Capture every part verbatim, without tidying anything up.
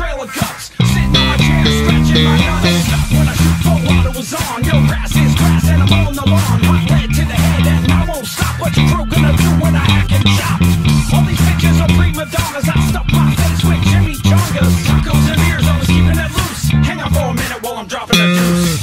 trail of guts, sitting on my chair, scratching my nuts. I'm stuck when I shoot for while it was on. Your ass is grass and I'm on the lawn. Hot lead to the head and I won't stop. What your crew gonna do when I hack and chop? All these pictures are prima donnas. I stuff my face with Jimmy Jongas. Tacos and beers, I was keeping it loose. Hang on for a minute while I'm dropping the juice.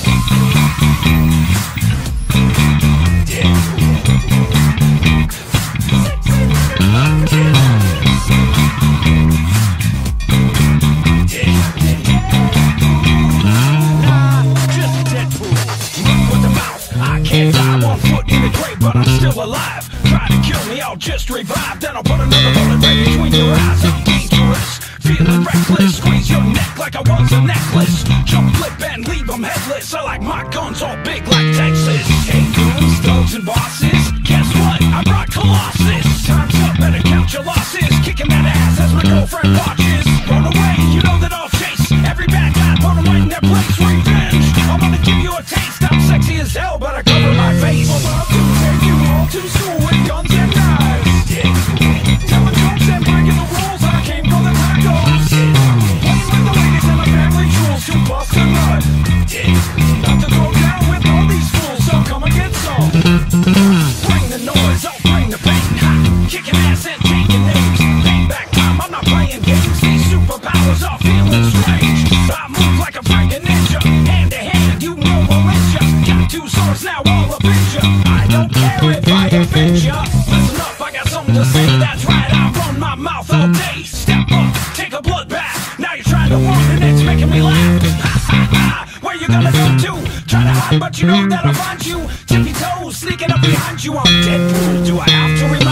Alive, try to kill me, I'll just revive. Then I'll put another bullet right between your eyes. I'm dangerous, feeling reckless. Squeeze your neck like I was a necklace. Jump, flip, and leave them headless. I like my guns all big like Texas. Hey goons, thugs, and bosses, guess what? I brought Colossus. Time's up, better count your losses. Kicking that ass as my girlfriend watches. Run away, you know that I'll chase every bad guy, put them right in their place. Revenge, I'm gonna give you a taste. I'm sexy as hell, but I cover my face. To school with guns and knives. Yeah. Telling jokes and breaking the rules. I came from the Pacos. Playing with the ladies and the family jewels to bust a nut. Not to go down with all these fools, so come and get some. Bring the noise, I'll bring the pain. Ha! Kicking ass and taking names. Payback time, I'm not playing games. These superpowers are feeling strange. I move like a freaking ninja. Hand to hand, you know militia. Got two swords now, all up in ya. I don't care if listen up, I got something to say. That's right, I run my mouth all day. Step up, take a blood bath. Now you're trying to warn and it's making me laugh. Ha ha ha, where you gonna go to? Try to hide but you know that I'll find you. Tippy toes, sneaking up behind you. I'm Deadpool, do I have to remember?